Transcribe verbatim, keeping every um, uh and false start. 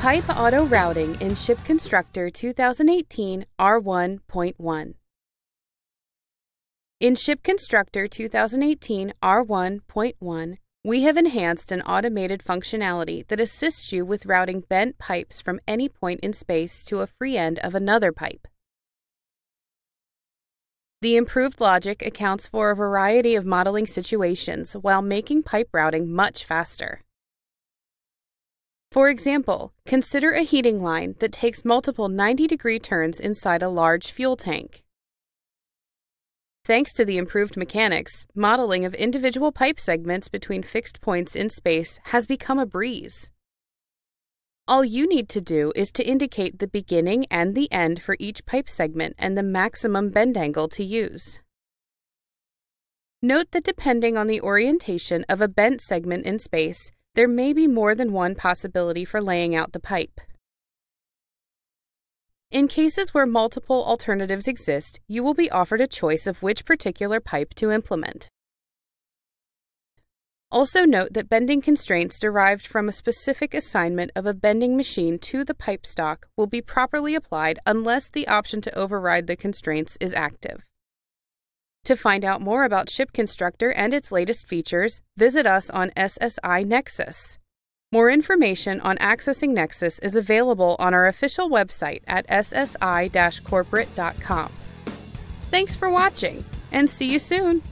Pipe Auto Routing in Ship Constructor twenty eighteen R one point one. In Ship Constructor twenty eighteen R one point one, we have enhanced an automated functionality that assists you with routing bent pipes from any point in space to a free end of another pipe. The improved logic accounts for a variety of modeling situations while making pipe routing much faster. For example, consider a heating line that takes multiple ninety degree turns inside a large fuel tank. Thanks to the improved mechanics, modeling of individual pipe segments between fixed points in space has become a breeze. All you need to do is to indicate the beginning and the end for each pipe segment and the maximum bend angle to use. Note that depending on the orientation of a bent segment in space, there may be more than one possibility for laying out the pipe. In cases where multiple alternatives exist, you will be offered a choice of which particular pipe to implement. Also note that bending constraints derived from a specific assignment of a bending machine to the pipe stock will be properly applied unless the option to override the constraints is active. To find out more about Ship Constructor and its latest features, visit us on S S I Nexus. More information on accessing Nexus is available on our official website at S S I corporate dot com. Thanks for watching, and see you soon!